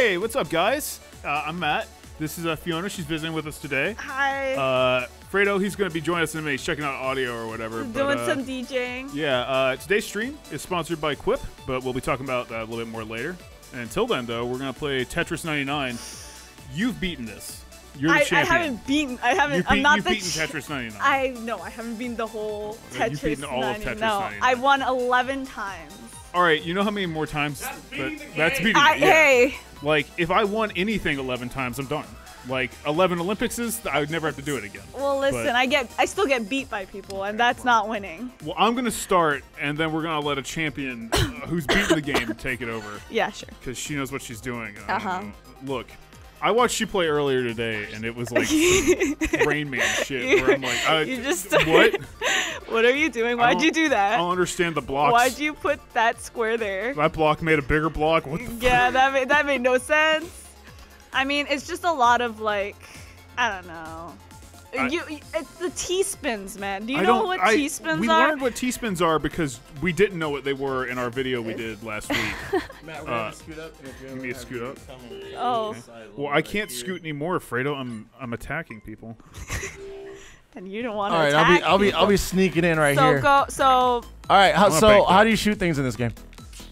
Hey, what's up, guys? I'm Matt. This is Fiona. She's visiting with us today. Hi. Fredo, he's going to be joining us in a minute. He's checking out audio or whatever. Doing some DJing. Yeah. Today's stream is sponsored by Quip, but we'll be talking about that a little bit more later. And until then, though, we're going to play Tetris 99. You've beaten this. You're the champion. I'm not the champion. You've beaten Tetris 99. No, I haven't beaten the whole Tetris. You've beaten all of Tetris 99. I won 11 times. All right, you know how many more times? That's beating the game. Yeah. Hey. Like, if I won anything 11 times, I'm done. Like, 11 Olympics, I would never have to do it again. Well, listen, but I still get beat by people, and that's not winning. Well, I'm going to start, and then we're going to let a champion who's beaten the game take it over. Yeah, sure. Because she knows what she's doing. Uh-huh. Look, I watched you play earlier today, and it was like Rain Man shit where I'm like, what? What are you doing? Why'd you do that? I don't understand the blocks. Why'd you put that square there? That block made a bigger block. What the fuck? That made no sense. I mean, it's just a lot of like, I don't know. It's the T-Spins, man. Do you know what T-Spins are? We learned what T-Spins are because we didn't know what they were in our video we did last week. Matt, we're gonna scoot up. Give me a scoot up. Oh. Okay. Well, I can't scoot anymore, Fredo. I'm attacking people. And you don't want to attack. All right, I'll be sneaking in right here. All right, how do you shoot things in this game?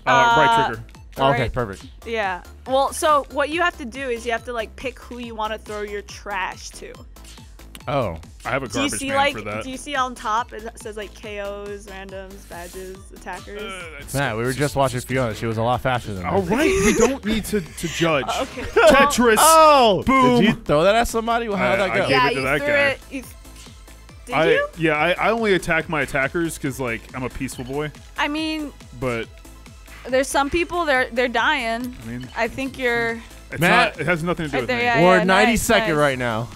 Right trigger. Oh, okay, perfect. Yeah. Well, so what you have to do is you have to like pick who you want to throw your trash to. Oh, I have a garbage man for that. Do you see on top it says like KOs, randoms, badges, attackers? Nah, we were just watching Fiona. She was a lot faster than me. All right, we don't need to judge. Okay. Tetris. Oh, boom. Did you throw that at somebody? How'd that go? I gave it to that guy. Did you? Yeah, I only attack my attackers because like I'm a peaceful boy. I mean, but there's some people they're dying. I mean, I think you're. Matt, it has nothing to do with me. Yeah, we're 92nd right now.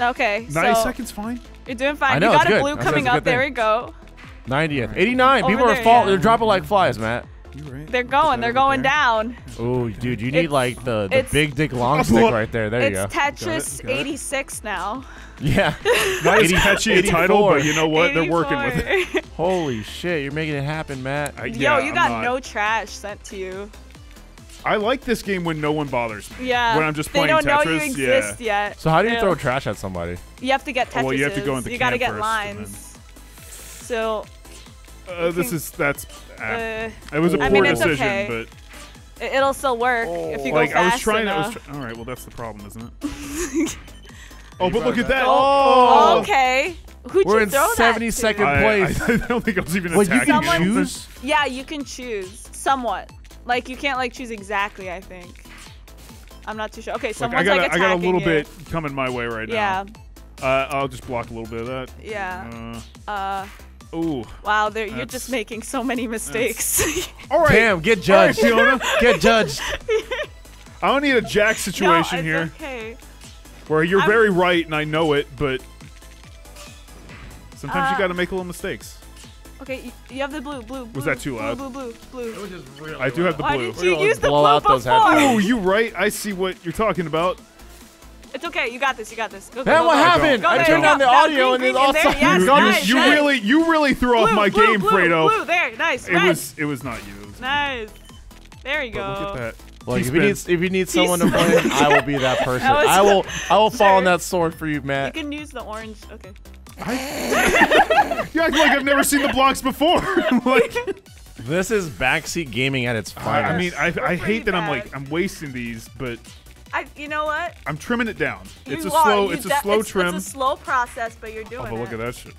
Okay, 90 seconds, fine. You're doing fine. I know, you got a blue coming up. There we go. 90th, 89. People are falling. Yeah. They're dropping like flies, Matt. Right. They're going down. Oh, dude, you need like the big dick long stick right there. There you go. It's Tetris 86 now. Yeah. Nice catchy title, but you know what? 84. They're working with it. Holy shit, you're making it happen, Matt. Yo, you got no trash sent to you. I like this game when no one bothers me. Yeah. When I'm just playing Tetris. They don't know you exist yet. So how do you throw trash at somebody? You have to get Tetris. Well, you have to go in the camp first. You got to get lines. So. It was a poor decision, but it'll still work if you go fast enough. All right, well that's the problem, isn't it? Oh, but look at that! Oh. Okay. Who'd you throw that to? We're in 72nd place. I don't think I was even attacking. You can choose. Yeah, you can choose somewhat. Like, you can't, like, choose exactly, I think. I'm not too sure. Okay, someone's, like, attacking you. I got a little bit coming my way right now. Yeah. I'll just block a little bit of that. Yeah. Ooh. Wow, you're just making so many mistakes. All right. Damn, get judged. All right, Fiona. Get judged. I don't need a jack situation here. Okay. Where you're very right, and I know it, but sometimes you got to make little mistakes. Okay, you have the blue. Was that too loud? Blue. It was just really loud. I do have the blue. Why did you use the blue before? Oh, you're right. I see what you're talking about. It's okay. You got this. Go, man, what happened? I turned down the audio and it all sucked. You really threw off my game, Fredo. Blue, there. Nice. It was not you. Nice. There you go. Look at that. Look, if you need someone to play, I will be that person. I will fall on that sword for you, Matt. You can use the orange. Okay. You act like I've never seen the blocks before. Like, this is backseat gaming at its finest. I mean, I hate that I'm wasting these, but you know what? I'm trimming it down. It's a slow trim. It's a slow process, but you're doing it. Oh, look at that shit.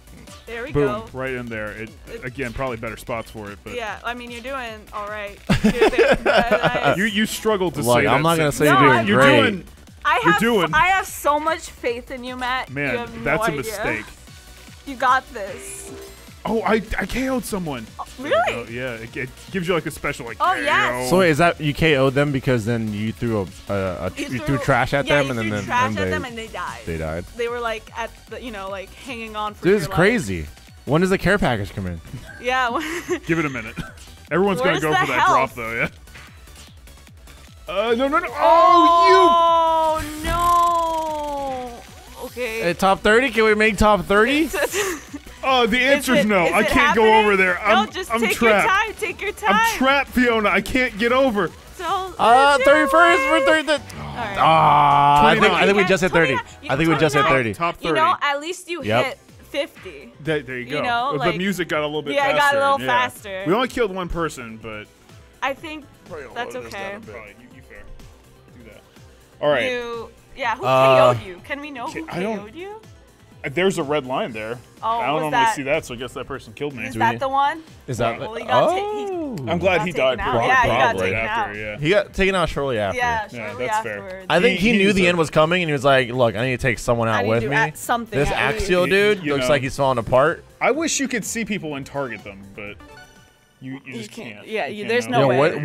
There we go. Boom, right in there. Again, probably better spots for it, but yeah, I mean, you're doing all right. You struggled to say that. I'm not gonna say you're doing great. I have so much faith in you, Matt. Man, that's a mistake. You got this. Oh, I KO'd someone. Oh, really? Oh, yeah, it gives you like a special like. Oh yeah. So wait, is that you KO'd them because then you threw you threw trash at them and then trash at them and they died. They were like at the like hanging on for. This is crazy. When does the care package come in? Yeah. Give it a minute. Everyone's gonna go for that drop though. Yeah. No. Oh, you. Oh no. Okay. Hey, top 30? Can we make top 30? Oh, the answer's no. I can't go over there. I'm trapped. Take your time. I'm trapped, Fiona. I can't get over. So 31st for 30. Right. I think we just hit 30. I think we just hit 30. Top 30. You know, at least you hit 50. There you go. You know, like, the music got a little bit faster. Yeah, it got a little faster. We only killed one person, but I think that's okay. You fair. Do that. All right. Who KO'd you? Can we know who KO'd you? There's a red line there. Oh, I don't normally see that, so I guess that person killed me. Is that the one? Is that? Well, I'm glad he died. He got taken out shortly after. Yeah, shortly afterwards. I think he knew the end was coming, and he was like, "Look, I need to take someone out with me. This Axial dude looks like he's falling apart." I wish you could see people and target them, but you just can't. Yeah, there's no way.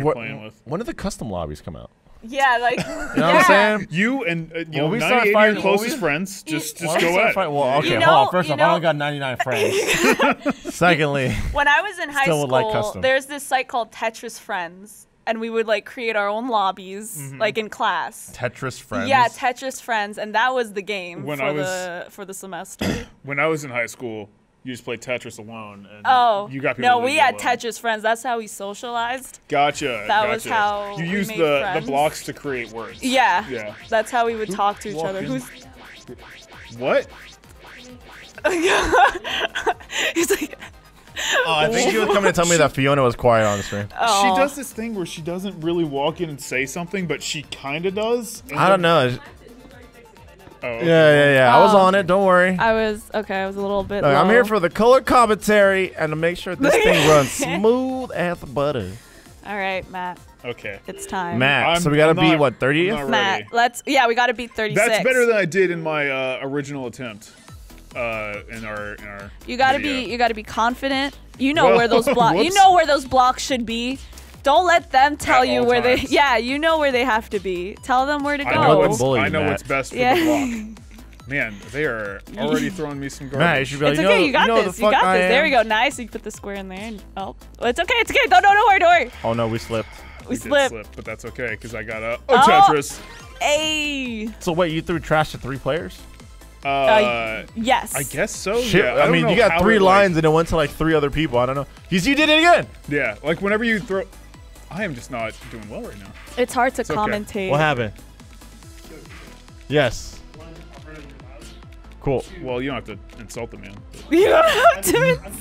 When did the custom lobbies come out? Yeah, like you know what I'm saying. You and we start fighting closest friends. Just go at it. Well, okay, hold on. First off, I only got 99 friends. Secondly, when I was in high school, there's this site called Tetris Friends, and we would like create our own lobbies, like in class. Tetris Friends. Yeah, Tetris Friends, and that was the game for the semester. When I was in high school, you just played Tetris alone. And you got people. No, we had Tetris Friends. That's how we socialized. Gotcha. That was how you used the blocks to create words. Yeah. Yeah. That's how we would talk to each other. What? He's like. Oh, I think she was coming to tell me that Fiona was quiet on the stream. Oh. She does this thing where she doesn't really walk in and say something, but she kind of does. I don't know. Oh, okay. Yeah. I was on it. Don't worry. I was a little bit. Look, I'm here for the color commentary and to make sure this thing runs smooth as butter. All right, Matt. Okay. It's time. Matt. So we gotta beat what 30th? Matt, we gotta beat 36. That's better than I did in my original attempt. In our. You gotta be confident. You know where those blocks. You know where those blocks should be. Don't let them tell you where they. Yeah, you know where they have to be. Tell them where to go. I know what's best for the block. Man, they are already throwing me some garbage. Matt, you should be like, you got this. There we go. Nice. You put the square in there. Oh, it's okay. It's okay. Don't worry. Don't worry. Oh no, we slipped. We slipped. Did slip, but that's okay because I got a Tetris. Hey. So wait, you threw trash to three players? Yes. I guess so. Yeah. I mean, you got three lines and it went to like three other people. I don't know. You did it again. Yeah. Like whenever you throw. I am just not doing well right now. It's hard to commentate. Okay. What happened? Yes. Cool. Well, you don't have to insult the man. You don't have to.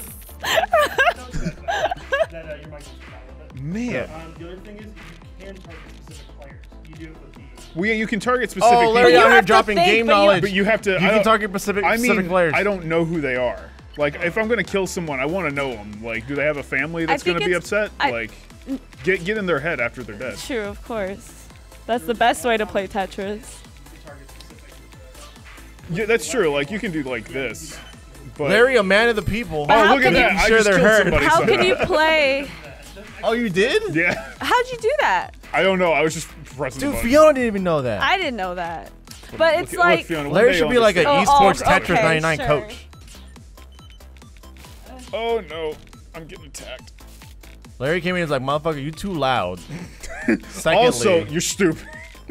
Man. The other thing is you can target specific players. You do it with the. You can target specific players. Oh, Larry out here dropping game knowledge. But you have to. You can target specific players. I don't know who they are. Like, if I'm gonna kill someone, I want to know them. Like, do they have a family that's gonna be upset? Like. Get in their head after they're dead. True, of course. That's the best way to play Tetris. Yeah, that's true. Like you can do like this. But Larry, a man of the people. But oh, look at that! I just killed somebody. How can you play? Oh, you did? Yeah. How'd you do that? I don't know. I was just pressing. Dude, Fiona didn't even know that. I didn't know that. But it's like Fiona, Larry should be like an esports Tetris 99 coach. Oh no, I'm getting attacked. Larry came in and was like, motherfucker, you too loud. Secondly, also, you're stupid.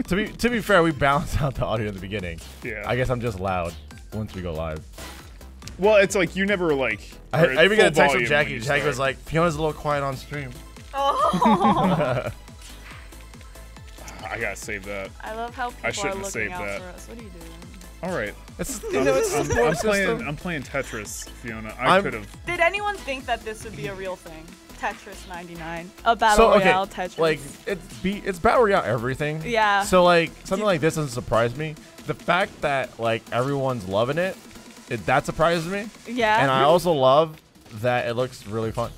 to be fair, we balanced out the audio in the beginning. Yeah. I guess I'm just loud once we go live. Well, it's like you never like. I even got a text from Jackie. Jackie was like, Fiona's a little quiet on stream. Oh. I gotta save that. I love how people are looking out for us. What are you doing? All right. I'm playing Tetris, Fiona. I could have. Did anyone think that this would be a real thing? Tetris 99, a battle royale Tetris. Like it's battle royale everything. Yeah. So like something like this doesn't surprise me. The fact that like everyone's loving it, that surprises me. Yeah. And I also love that it looks really fun.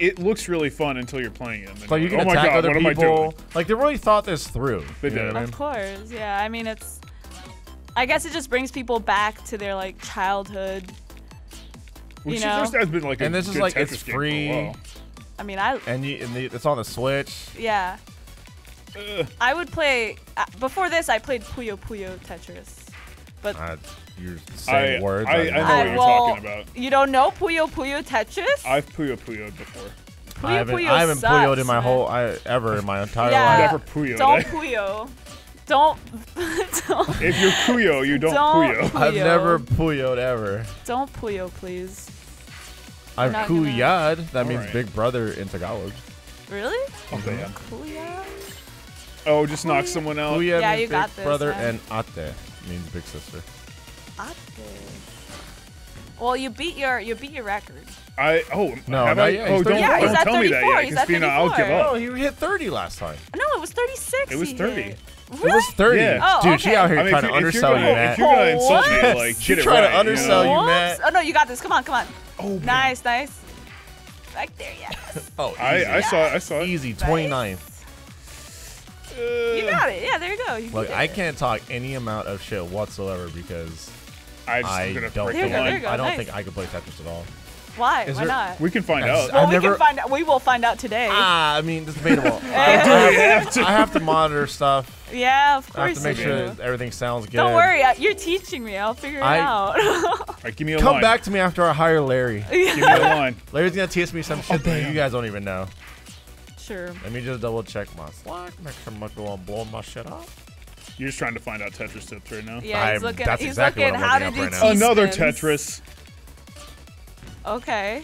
It looks really fun until you're playing it. So you can attack other people. Like they really thought this through. They did. Of course. Yeah. I mean, it's. I guess it just brings people back to their like childhood. You know? Been like and this is like Tetris it's free. I mean, it's on the Switch. Yeah. I would play before this. I played Puyo Puyo Tetris, but you're saying words. I know what you're talking about. You don't know Puyo Puyo Tetris? I've Puyo Puyo'd before. I haven't Puyo'd in my whole entire life. Never Puyo'd. Don't Puyo. Don't. Don't. If you're Puyo, you don't Puyo. I've never Puyo'd ever. Don't Puyo, please. I've Kuyad. That means big brother in Tagalog. Really? Okay. Kuyad? Oh, just knock someone out. Puyo yeah, you got this. Brother man. And Ate means big sister. Ate. Well, you beat your record. Don't tell me that yet. He's at 34. I'll give up. No, he hit 30 last time. No, it was 36. It was 30. Really? It was 30. Yeah. Oh, okay. Dude, she out here trying to undersell you, Matt. If you're going to insult me, like, get it right. She's trying to undersell you, Matt. Oh, no, you got this. Come on, come on. Oh, nice, nice. Back there, yes. Oh, easy. I saw it. Easy, 29th. You got it. Yeah, there you go. You Look, I can't talk any amount of shit whatsoever because I don't think I could play Tetris at all. Why? Why not? We can find out. Well, we can find out. We will find out today. I mean, it's debatable. I have to monitor stuff. Yeah, of course. I have to make sure that everything sounds good. Don't worry, you're teaching me. I'll figure it out. All right, give me a line. Come back to me after I hire Larry. Give me a line. Larry's gonna teach me some shit that you guys don't even know. Sure. Let me just double check my Slack. Make sure I'm not gonna blow my shit up. You're just trying to find out Tetris tips right now. Yeah, he's looking. That's exactly what I'm looking up right now. Another Tetris. Okay.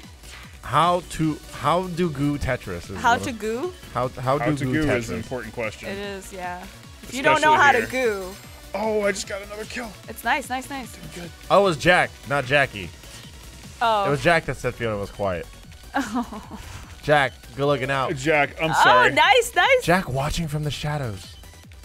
How do goo Tetris? Is how to goo? How to goo Tetris is an important question. It is, yeah. If you don't know how to goo. Oh, I just got another kill. It's nice, nice, nice. Doing good. Oh, it was Jack, not Jackie. Oh. It was Jack that said Fiona was quiet. Oh. Jack, good looking out. Jack, I'm sorry. Oh, nice, nice. Jack watching from the shadows.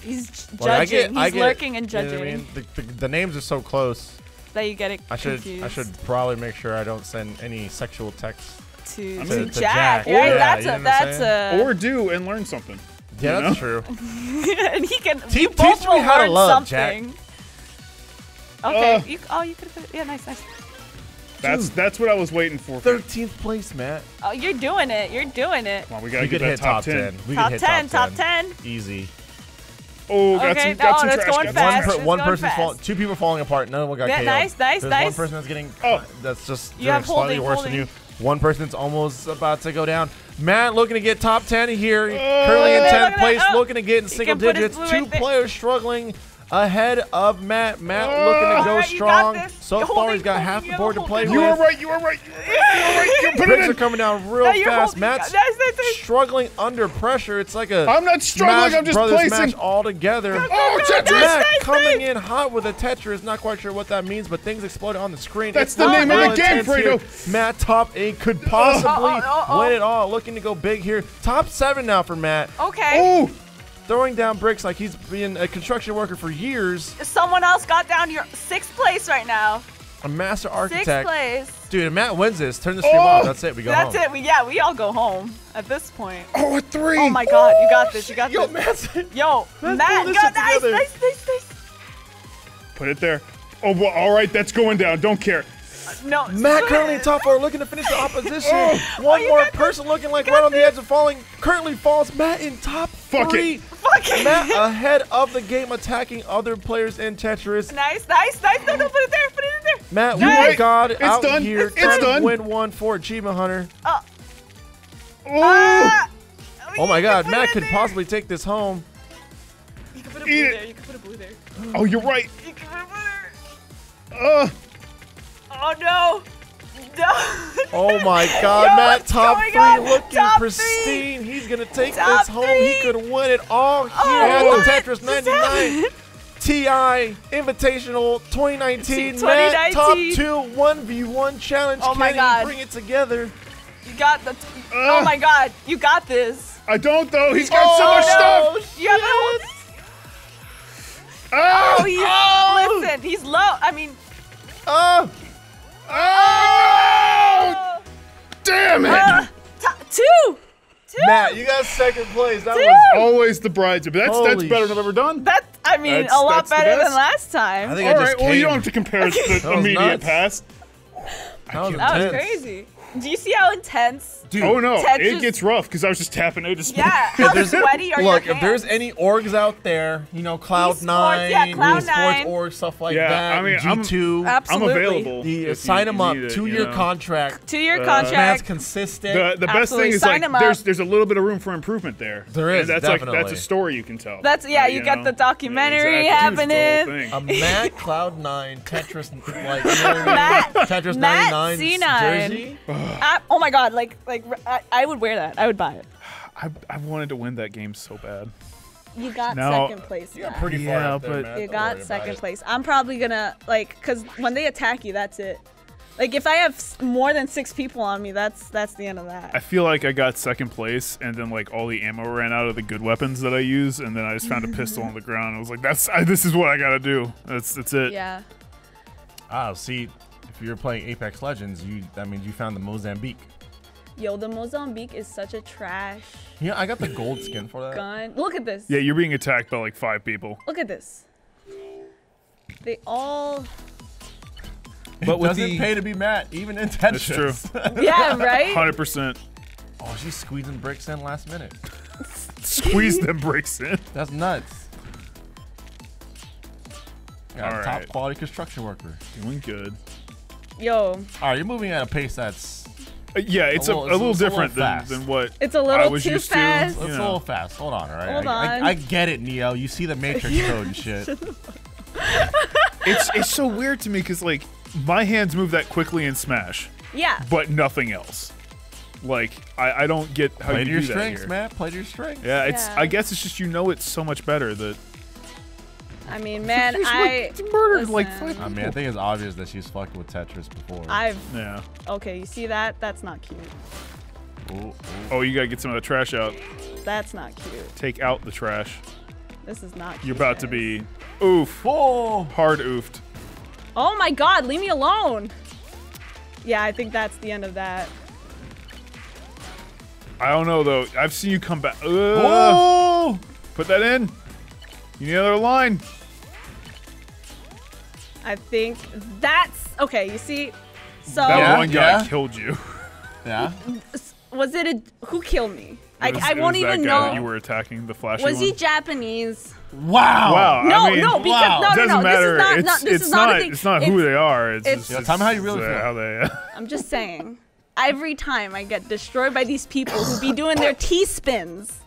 He's judging. Like, He's lurking and judging. You know what I mean? The names are so close. That you get it confused. I should probably make sure I don't send any sexual texts to Jack. Yeah, that's or do and learn something. Yeah, that's true. And he can teach me how to love, something. Jack. Okay. You could have. Yeah, nice, nice. That's what I was waiting for. 13th place, Matt. Oh, you're doing it. You're doing it. Come on, we gotta get that top 10. We can hit top 10. Easy. Oh, that's going fast. One person's falling, two people falling apart. None of them got KO'd. Nice. One person that's getting. Oh, that's just slightly worse than you. One person's almost about to go down. Matt looking to get top 10 here. Currently in 10th place, looking to get in single digits. Two players struggling ahead of Matt. Matt looking to go strong. So far, he's got half the board to play with. You are right. Bricks are coming down real fast. Matt's struggling under pressure. It's like a. I'm not struggling. I'm just placing. Smash all together. Oh, Tetris! Matt coming in hot with a Tetris. Not quite sure what that means, but things exploded on the screen. That's the name of the game, Fredo. Matt, top 8 could possibly win it all. Looking to go big here. Top 7 now for Matt. Okay. Throwing down bricks like he's been a construction worker for years. Someone else got down your 6th place right now. A master architect. 6th place. Dude, if Matt wins this, turn the stream off. That's it. We go home. That's it. We all go home at this point. Oh, a 3. Oh, my God. You got this. Yo, Matt. Matt, nice. Put it there. Oh, well, all right. That's going down. Don't care. No. Matt currently in top 4 looking to finish the opposition. One more person looking like right on the edge of falling. Currently falls. Matt in top 3. Fuck it. Matt ahead of the game attacking other players in Tetris. Nice. No, put it there. Put it in there. Matt, it's done. Win one for Achievement Hunter. Oh my God. Matt could possibly take this home. You can put a blue there. You can put a blue there. Oh, you're right. You can put a blue there. Oh no! Oh my God, Matt! Top 3 looking pristine. He's gonna take this home. He could win it all. He had the Tetris 99 TI Invitational 2019. Matt, top 2 1v1 challenge. Oh my God! Bring it together. You got the. Oh my God! You got this. I don't though. He's got so much stuff. You have listen, he's low. I mean. Oh! Damn it! Two. Matt, you got 2nd place. That was always the bridesmaid. That's better than I've ever done. I mean, a lot better than last time. I think well, you don't have to compare it to the immediate past. That was crazy. Do you see how intense? Dude, it gets rough because I was just tapping A to Spin. Yeah, how sweaty are your hands? If there's any orgs out there, you know, Cloud 9, Cloud 9 orgs, stuff like that. I mean, G2, I'm available. Sign them up. 2-year contract. 2-year contract. Matt's consistent. The best thing is like there's a little bit of room for improvement there. There is. That's definitely. That's a story you can tell. That's you got the documentary happening. A Matt Cloud 9 Tetris like Tetris 99 jersey. Oh my God! Like I would wear that. I would buy it. I wanted to win that game so bad. You got second place. You got pretty far out there, man. You got second place. I'm probably gonna, like, cause when they attack you, that's it. Like, if I have more than 6 people on me, that's the end of that. I feel like I got second place, and then, like, all the ammo ran out of the good weapons that I use, and then I just found a pistol on the ground. I was like, this is what I gotta do. That's it. Yeah. Ah, see, if you're playing Apex Legends, I mean, you found the Mozambique. Yo, the Mozambique is such a trash. Yeah, I got the gold skin for that. Gun. Look at this. Yeah, you're being attacked by like 5 people. Look at this. They all... But it doesn't pay to be Matt, even in Tetris. That's true. Yeah, right? 100%. Oh, she's squeezing bricks in last minute. Squeeze them bricks in? That's nuts. Got a top quality construction worker. Doing good. Yo. All right, you're moving at a pace that's... yeah, it's a little different than what it's a little too fast. It's a little fast. Hold on, all right. Hold on. I get it, Neo. You see the Matrix code and shit. It's so weird to me because like my hands move that quickly in Smash. Yeah. But nothing else. Like I don't get how you do that here. Play to your strengths, man. Play to your strengths. Yeah, it's. I guess it's just it's so much better that. I mean, man, I murdered like 5 people. I mean, I think it's obvious that she's fucked with Tetris before. Yeah. Okay, you see that? That's not cute. Ooh, ooh. Oh, you gotta get some of the trash out. That's not cute. Take out the trash. This is not cute. You're about to be oof. Oh. Hard oofed. Oh my god, leave me alone. Yeah, I think that's the end of that. I don't know though. I've seen you come back. Oh! Put that in. You need another line. I think that's okay. You see, so that one guy killed you. Yeah. Was it who killed me? I won't even know. You were attacking the flashy one. Was he Japanese? Wow. Wow. No, I mean, no, because no. This is not who they are. It's how you really feel. I'm just saying. Every time I get destroyed by these people who be doing their T-spins.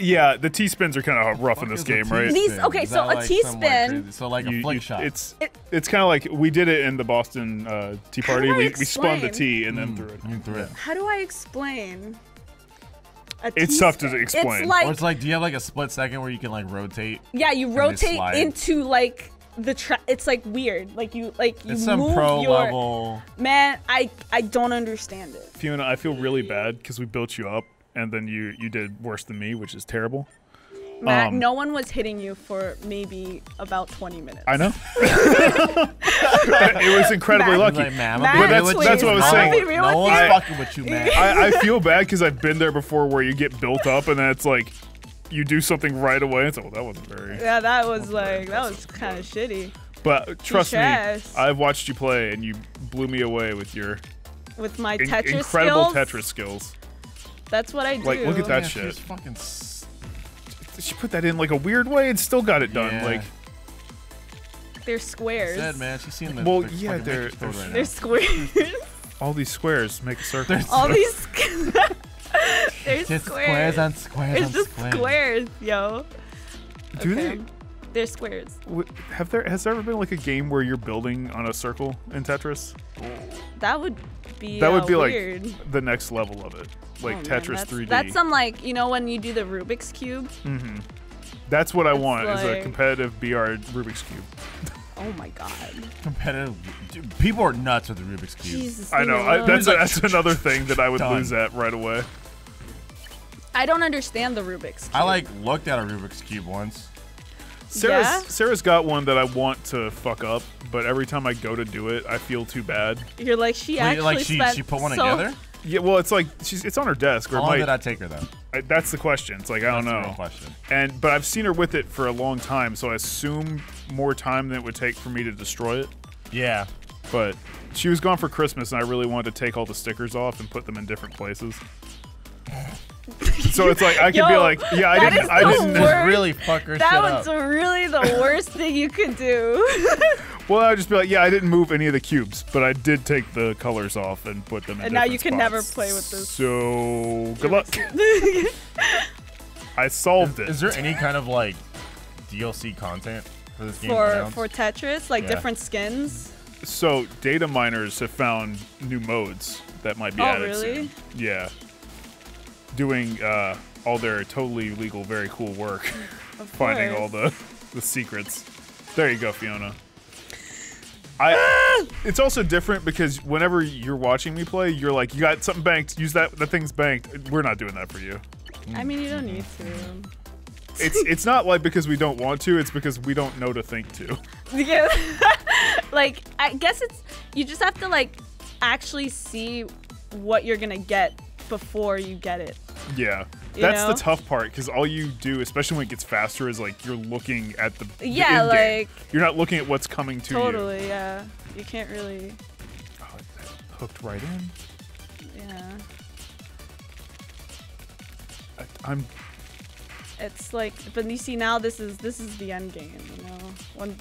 Yeah, the T-spins are kind of rough in this game, right? Okay, so a T-spin... So like a flick shot. It's kind of like, we did it in the Boston Tea Party. We spun the T and then threw it. How do I explain? It's tough to explain. It's like, do you have like a split second where you can like rotate? Yeah, you rotate into like the trap. It's like weird. Like you move some pro level. Man, I don't understand it. Fiona, I feel really bad because we built you up. And then you did worse than me, which is terrible. Matt, no one was hitting you for maybe about 20 minutes. I know. It was incredibly lucky. Like, but that's what I was saying. No one's fucking with you, man. I feel bad because I've been there before where you get built up and then it's like you do something right away. And it's like, well, that wasn't very. Yeah, that was like, that was kind of shitty. But trust me, I've watched you play and you blew me away with your. With my Tetris incredible skills? Tetris skills. That's what I do. Like, look at that shit. She's fucking she put that in like a weird way and still got it done. Yeah. Like they're squares. Said, man. She's seen the, they're squares. All these squares make a circle. All these there's just squares on squares. It's just squares, yo. Do they? They're squares. Has there ever been like a game where you're building on a circle in Tetris? That would be weird. Like the next level of it. Like Tetris 3D. That's some like, you know when you do the Rubik's Cube? Mm-hmm. That's what I want is a competitive BR Rubik's Cube. Oh my god. Competitive. Dude, people are nuts with the Rubik's Cube. Jesus, I know. That's another thing that I would lose at right away. I don't understand the Rubik's Cube. I like looked at a Rubik's Cube once. Sarah's got one that I want to fuck up, but every time I go to do it, I feel too bad. You're like she put one together? Yeah, well, it's like it's on her desk. Or how long did I take her though? That's the question. It's like I don't know. That's the question. But I've seen her with it for a long time, so I assume more time than it would take for me to destroy it. Yeah. But she was gone for Christmas, and I really wanted to take all the stickers off and put them in different places. So it's like I could be like, yeah, I didn't just really fuck her shit up. That was really the worst thing you could do. Well, I would just be like, yeah, I didn't move any of the cubes, but I did take the colors off and put them in. And now you can never play with this. So good luck. I solved it. Is there any kind of like DLC content for this game? For Tetris, like different skins. So data miners have found new modes that might be added. Oh, really? Yeah. Doing all their totally legal, very cool work. finding all the secrets. There you go, Fiona. It's also different because whenever you're watching me play, you're like, you got something banked, use that, the thing's banked. We're not doing that for you. I mean, you don't need to. It's not like because we don't want to, it's because we don't know to think to. Yeah. Like, I guess it's, you just have to like actually see what you're gonna get before you get it. Yeah. That's the tough part, because all you do, especially when it gets faster, is like you're looking at the yeah, end like game. You're not looking at what's coming to you. Totally, yeah. You can't really. Oh, that hooked right in. Yeah. I'm. It's like, but you see now this is the end game, you know, when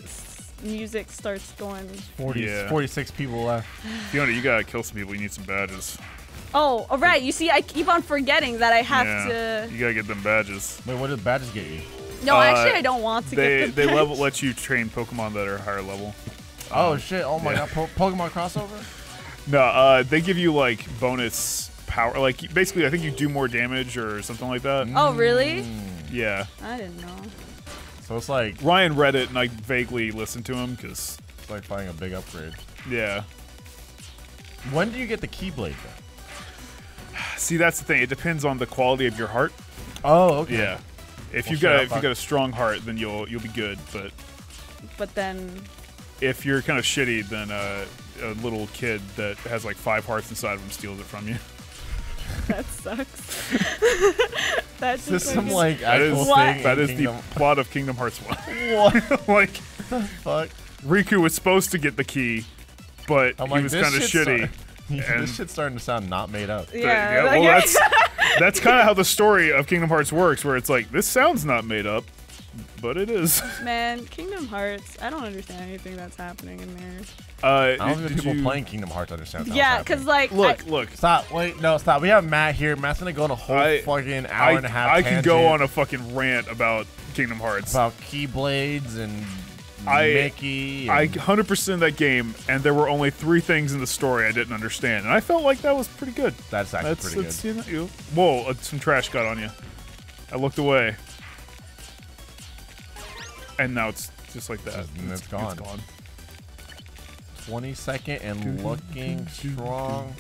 music starts going. 46 people left. Fiona, you gotta kill some people. You need some badges. Oh, all right. You see, I keep on forgetting that I have to. You gotta get them badges. Wait, what do the badges get you? No, actually, I don't want to get them. They level let you train Pokemon that are higher level. Oh shit! Oh my god, Pokemon crossover? No, they give you like bonus power. Like basically, I think you do more damage or something like that. Oh really? Yeah. I didn't know. So it's like Ryan read it and I vaguely listened to him because it's like buying a big upgrade. Yeah. When do you get the Keyblade though? See, that's the thing. It depends on the quality of your heart. Oh, okay. Yeah. If you got a strong heart, then you'll be good. But then, if you're kind of shitty, then a little kid that has like 5 hearts inside of him steals it from you. That sucks. That's just some like that is the plot of Kingdom Hearts 1. What? Like, the fuck. Riku was supposed to get the key, but he was kind of shitty. Yeah, this shit's starting to sound not made up. Yeah, well, that's kind of how the story of Kingdom Hearts works, where it's like, this sounds not made up, but it is. Man, Kingdom Hearts, I don't understand anything that's happening in there. I don't think people playing Kingdom Hearts understand that. Yeah, because like... Look. Stop, wait, no, stop. We have Matt here. Matt's going to go on a whole fucking hour and a half I can go on a fucking rant about Kingdom Hearts. About Keyblades and... Mickey. I 100% that game, and there were only 3 things in the story I didn't understand, and I felt like that was pretty good. That's actually pretty good. You know, whoa, some trash got on you. I looked away, and now it's just like that. It's gone. It's gone. 22nd and looking strong.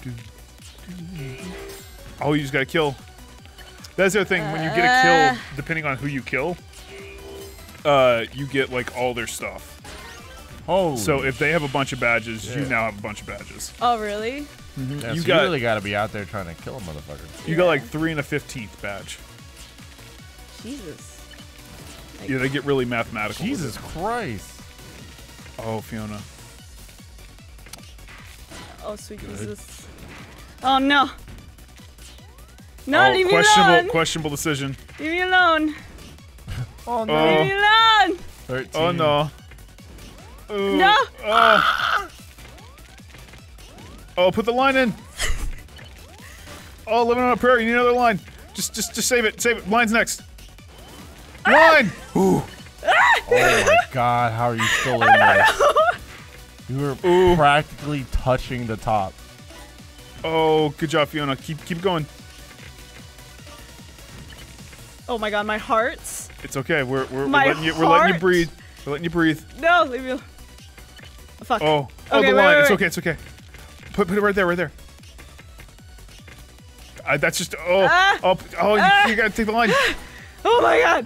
Oh, you just gotta kill. That's the other thing. When you get a kill, depending on who you kill. You get like all their stuff. Oh. So if they have a bunch of badges, you now have a bunch of badges. Oh really? Mm-hmm. Yeah, you really got to be out there trying to kill a motherfucker. You got like 3 and a 15th badge. Jesus. Like, yeah, they get really mathematical. Jesus Christ. Oh, Fiona. Oh sweet Jesus. Oh no. No, leave me alone. Questionable decision. Leave me alone. Oh no! Oh, 13. Oh no! Ooh. No! Oh, put the line in. Oh, living on a prayer. You need another line. Just save it. Save it. Line's next. Line. Ooh. Oh my God! How are you still in there? You were practically touching the top. Oh, good job, Fiona. Keep going. Oh my God, my hearts. It's okay. We're letting you breathe. We're letting you breathe. No, leave me. Fuck. Oh, oh, okay, the line. It's okay. It's okay. Put it right there. Right there. That's just. Oh. You gotta take the line. Oh my God.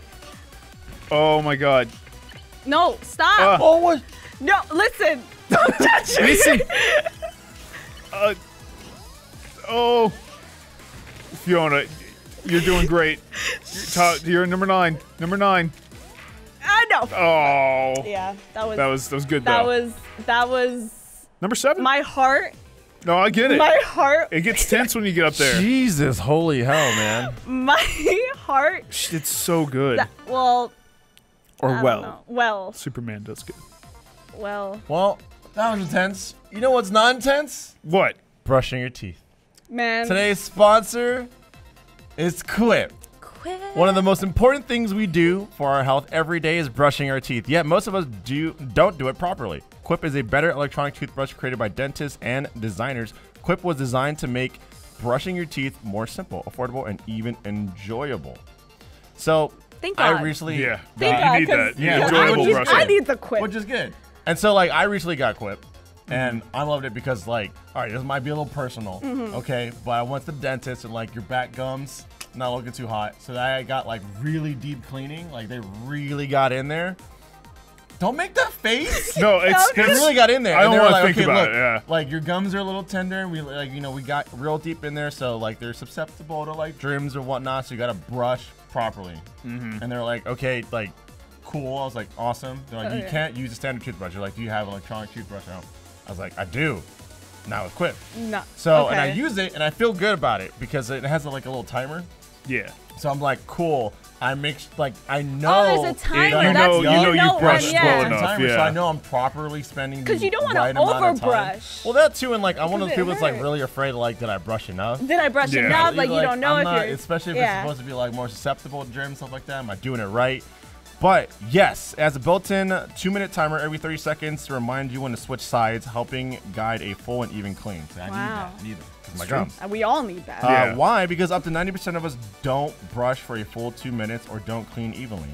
Oh my God. No, stop. Oh what? No, listen. Don't touch me. Listen. Oh. Fiona. You're doing great. You're number 9. I know. Oh. Yeah, that was good. That was number 7. My heart. No, I get it. My heart. It gets tense when you get up there. Jesus, holy hell, man. My heart. It's so good. Well, Superman does good. Well, that was intense. You know what's not intense? What? Brushing your teeth. Man. Today's sponsor. It's Quip. One of the most important things we do for our health every day is brushing our teeth. Yet most of us don't do it properly. Quip is a better electronic toothbrush created by dentists and designers. Quip was designed to make brushing your teeth more simple, affordable, and even enjoyable. So Thank God. I recently, yeah, you need that. Yeah, enjoyable brushing. I need the Quip, which is good. And so, like, I recently got Quip, and I loved it because, like, all right, this might be a little personal, okay? But I went to the dentist, and like your back gums not looking too hot, so I got like really deep cleaning. Like they really got in there. Don't make that face. No, it's really got in there. I don't want to like, think about it. Yeah. Like your gums are a little tender. We like we got real deep in there, so like they're susceptible to like germs or whatnot. So you gotta brush properly. And they're like, okay, like cool. I was like, awesome. They're like, you can't use a standard toothbrush. They're like, do you have an electronic toothbrush now? I was like, I do. Now with Quip. No. So and I use it and I feel good about it because it has like a little timer. Yeah. So I'm like, cool. I mixed like I know. Oh, there's a timer. You know you brushed well enough. Timer, yeah. So I know I'm properly spending. Because you don't want to overbrush. Well, that too, and like I'm one of those people that's like really afraid. Like, did I brush enough? Did I brush enough? Like you don't know especially if it's supposed to be like more susceptible to germs and stuff like that. Am I doing it right? But yes, as a built-in 2-minute timer every 30 seconds to remind you when to switch sides, helping guide a full and even clean. So I need that. My gums. We all need that. Why? Because up to 90% of us don't brush for a full 2 minutes or don't clean evenly.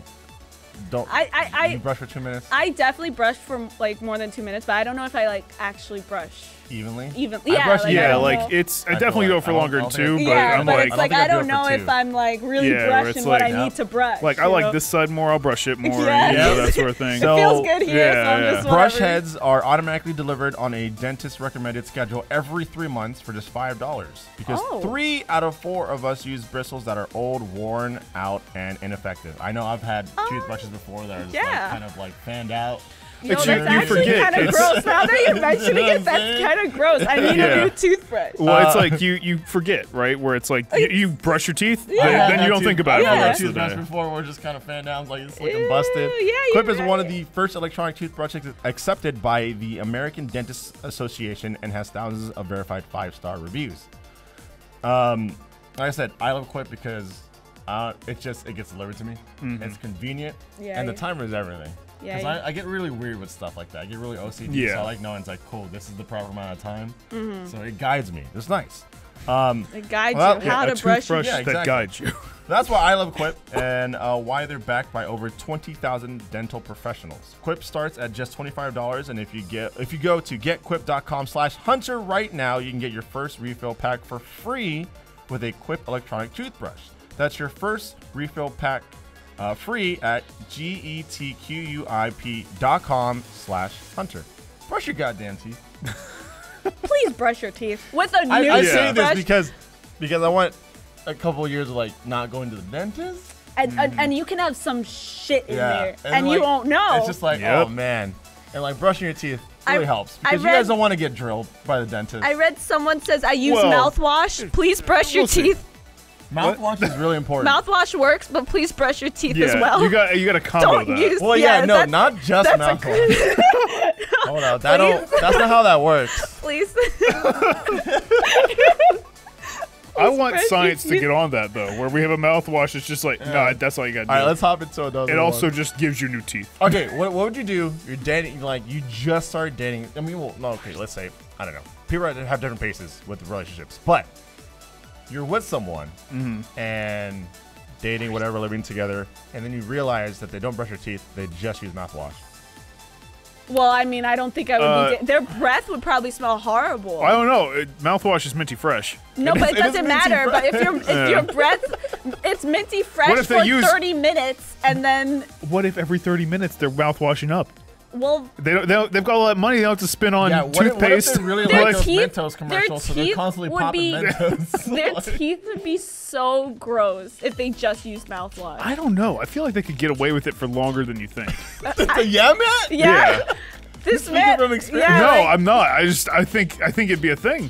You brush for 2 minutes? I definitely brush for like more than 2 minutes, but I don't know if I like actually brush evenly. I definitely go for longer than two, but I'm like, it's like I don't know if I'm like really brushing what I need to brush. Like I like this side more, I'll brush it more. That sort of thing. It feels good here. Brush heads are automatically delivered on a dentist recommended schedule every 3 months for just $5 because 3 out of 4 of us use bristles that are old, worn out, and ineffective. I know I've had toothbrushes before that are like, kind of like fanned out. No, that's actually kind of gross. Now that you're mentioning it, that's kind of gross. I need a new toothbrush. Well, it's like you forget, right? Where it's like you brush your teeth, then you don't think about it. I've had toothbrushes before where just kind of fanned down, like it's looking busted. Quip is one of the first electronic toothbrushes accepted by the American Dentist Association and has thousands of verified 5-star reviews. Like I said, I love Quip because it gets delivered to me. It's convenient, and the timer is everything. Because I get really weird with stuff like that. I get really OCD, so I like knowing it's like, cool, this is the proper amount of time. So it guides me. It's nice. It guides you how to brush. That guides you. That's why I love Quip and why they're backed by over 20,000 dental professionals. Quip starts at just $25, and if you go to getquip.com/hunter right now, you can get your first refill pack for free with a Quip electronic toothbrush. That's your first refill pack. Free at getquip.com/hunter. Brush your goddamn teeth. Please brush your teeth with a new toothbrush. I say this because I want a couple of years of like not going to the dentist. And you can have some shit in there, and like, you won't know. It's just like oh man, and like brushing your teeth. Really helps because you guys don't want to get drilled by the dentist. I read someone says I use mouthwash. Please brush your teeth. Mouthwash is really important. Mouthwash works, but please brush your teeth as well. You got a combo that. Not just mouthwash. Hold on, that's not how that works. Please. I want science to get on that though, where we have a mouthwash. It's just like no, that's all you gotta do. All right, let's hop into another. It also just gives you new teeth. Okay, what would you do? You're dating, like you just started dating. I mean, well, no, okay, let's say I don't know. People have different paces with relationships, but. You're with someone and dating, whatever, living together, and then you realize that they don't brush their teeth; they just use mouthwash. Well, I mean, I don't think I would. Their breath would probably smell horrible. I don't know. Mouthwash is minty fresh. No, but it doesn't matter. But if your breath, it's minty fresh for 30 minutes, and then what if every 30 minutes they're mouthwashing up? Well, they've got all that money. They don't have to spend on toothpaste. What if really their like teeth, those Mentos commercials, so they're constantly popping Mentos. Their teeth would be so gross if they just used mouthwash. I don't know. I feel like they could get away with it for longer than you think. Matt? Yeah. This man. From experience. Yeah, no, I'm not. I think it'd be a thing.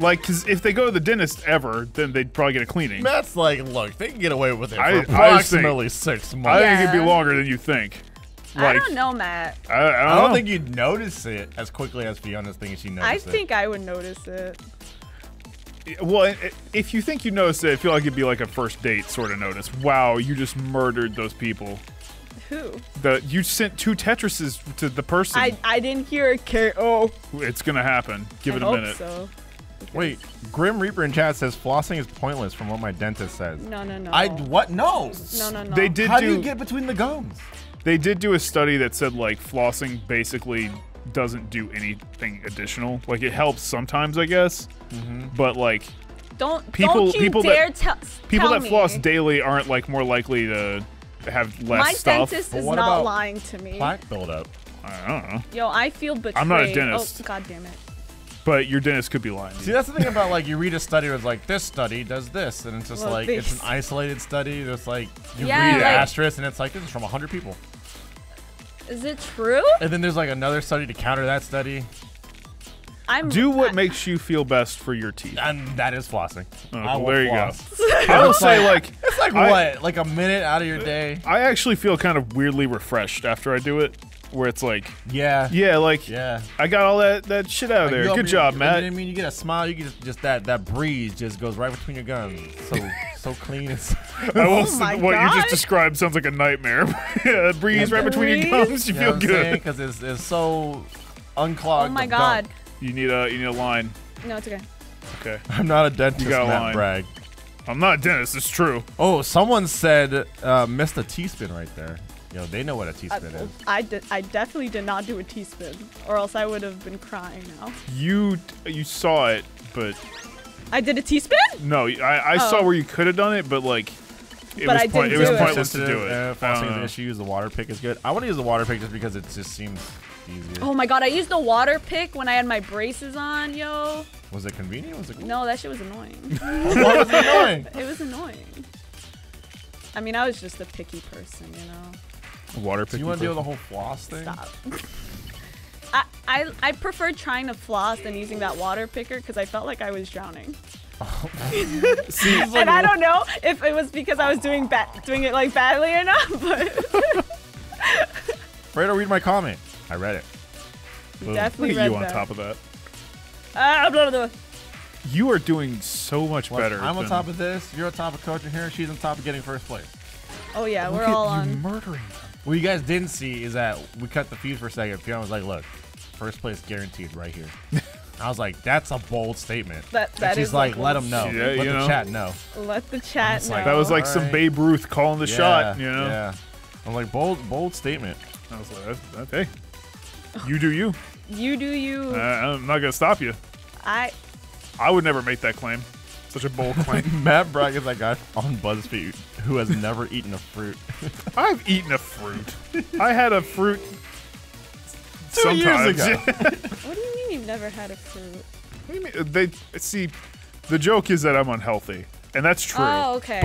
Like, because if they go to the dentist ever, then they'd probably get a cleaning. Matt's like, look, they can get away with it for approximately 6 months. I think it'd be longer than you think. Like, I don't know, Matt. I don't think you'd notice it as quickly as Fiona's thinking she noticed it. I think I would notice it. Well, if you think you notice it, I feel like it'd be like a first date sort of notice. Wow, you just murdered those people. Who? You sent 2 Tetrises to the person. I didn't hear a KO. It's going to happen. Give it a minute. I hope so. Wait, Grim Reaper in chat says flossing is pointless from what my dentist says. No, no, no. What? No. No, no, no. They did. How do you get between the gums? They did do a study that said like flossing basically doesn't do anything additional. Like it helps sometimes, I guess, but like people that floss daily aren't like more likely to have less stuff. My dentist is not lying to me. Plaque buildup. I don't know. Yo, I feel betrayed. I'm not a dentist. Oh, God damn it. But your dentist could be lying. See, that's the thing about like you read a study that's like this study does this, and it's just like it's an isolated study. That's like you read an asterisk, and it's like this is from 100 people. Is it true? And then there's like another study to counter that study. Do what makes you feel best for your teeth. And that is flossing. Oh, there you go. I will say, like, it's like what, like a minute out of your day. I actually feel kind of weirdly refreshed after I do it. Where it's like, I got all that shit out of there. Good job, Matt. I mean, you get a smile. You get just that breeze just goes right between your gums. So so clean. What you just described sounds like a nightmare. Yeah, a breeze right between your gums. You feel good because it's so unclogged. Oh my God. You need a line. No, it's okay. Okay. I'm not a dentist. You got a line. Matt Bragg. I'm not a dentist. It's true. Oh, someone said missed a T-Spin right there. Yo, they know what a T-Spin is. I definitely did not do a T-Spin, or else I would have been crying now. You saw it, but... I did a T-Spin? No, I saw where you could have done it, but like... It was pointless to do it. Flossing is an issue. The water pick is good. I want to use the water pick just because it just seems easier. Oh my God, I used the water pick when I had my braces on, yo. Was it convenient? Was it cool? No, that shit was annoying. What was annoying? It was annoying. I mean, I was just a picky person, you know? Water pick. Do you want to deal with the whole floss thing? Stop. I prefer trying to floss than using that water picker because I felt like I was drowning. See, and I don't know if it was because I was doing it like badly or not, but. Afraid to read my comment. I read it. Definitely read that. Look at you on top of that. Blah, blah, blah. You are doing so much better. I'm on top of this. You're on top of coaching here. She's on top of getting first place. Oh yeah, we're all on. Murdering them. What you guys didn't see is that we cut the feed for a second. Fiona was like, "Look, first place guaranteed right here." I was like, "That's a bold statement." That she's like, "Let them know. Yeah, let the chat know. Let the chat know." Like, that was like some Babe Ruth calling the shot. You know? Yeah. I'm like, bold statement. I was like, "Hey, you do you. You do you. I'm not gonna stop you." I would never make that claim. Such a bold claim. Matt Bragg is that guy on BuzzFeed who has never eaten a fruit. I've eaten a fruit. I had a fruit 2 years ago. What do you mean you've never had a fruit? What do you mean? The joke is that I'm unhealthy, and that's true. Oh, okay.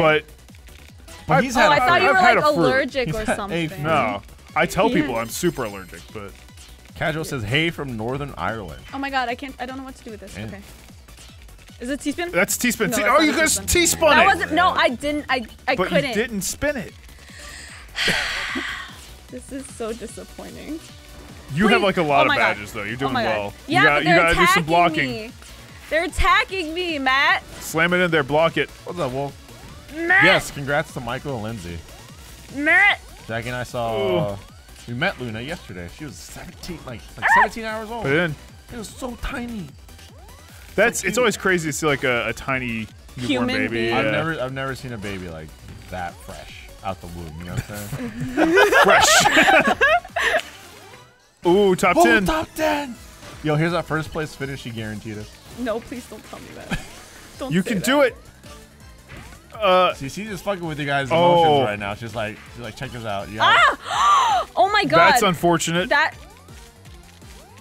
But he's had. I thought you were like allergic or something. No, I tell people I'm super allergic, but. Casual says, "Hey from Northern Ireland." Oh my God, I don't know what to do with this. Okay. Is it T-Spin? That's T-Spin. No, oh, you guys T-spun it. That wasn't. No, I didn't. I couldn't. But you didn't spin it. This is so disappointing. You have like a lot of badges though. You're doing well. Yeah, you gotta do some blocking. They're attacking me, Matt. Slam it in there. Block it. What's up, Wolf? Matt. Yes. Congrats to Michael and Lindsay. Matt. Jack and I saw. We met Luna yesterday. She was 17, like 17 hours old. Put it in. It was so tiny. It's always crazy to see like a tiny newborn baby. Yeah. I've never seen a baby like that fresh out the womb. You know what I'm saying? Fresh. Ooh, top 10. Top 10. Yo, here's our first place finish. She guaranteed us. No, please don't tell me that. Don't. You can do it. See, she's just fucking with you guys' emotions right now. She's like, check this out. Yeah. Ah! Oh my God. That's unfortunate. That.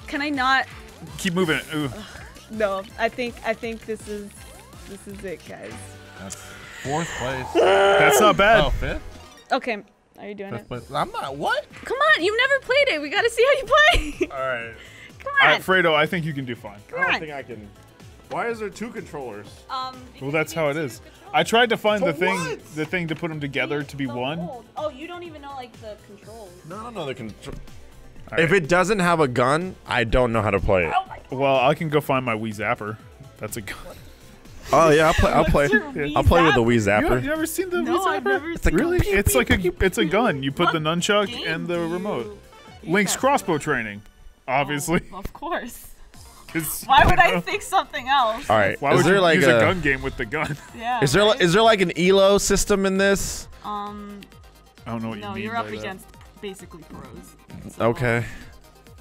Can I not? Keep moving it. Ooh. No, I think this is it, guys. That's 4th place. That's not bad. Oh, 5th? Okay, are you doing it? Place. I'm not. What? Come on, you've never played it. We gotta see how you play. All right. Come on, Alfredo. I think you can do fine. Come on. I don't think I can. Why is there 2 controllers? Well, that's how it is. I tried to find the thing to put them together to be one. Old. Oh, you don't even know like the controls. No, I don't know the controls. Right. If it doesn't have a gun, I don't know how to play it. Oh, well, I can go find my Wii Zapper. That's a gun. Oh yeah, I'll play with the Wii Zapper. You've never seen the Wii Zapper? I've never seen it. Really? It's like it's a gun. You put the nunchuck and the remote. Link's crossbow training, obviously. Of course. Why would I think something else? All right. Why would you like use a gun game with the gun? Yeah. Is there right? Is there like an ELO system in this? I don't know what you mean. No, you're up against basically pros. So. Okay.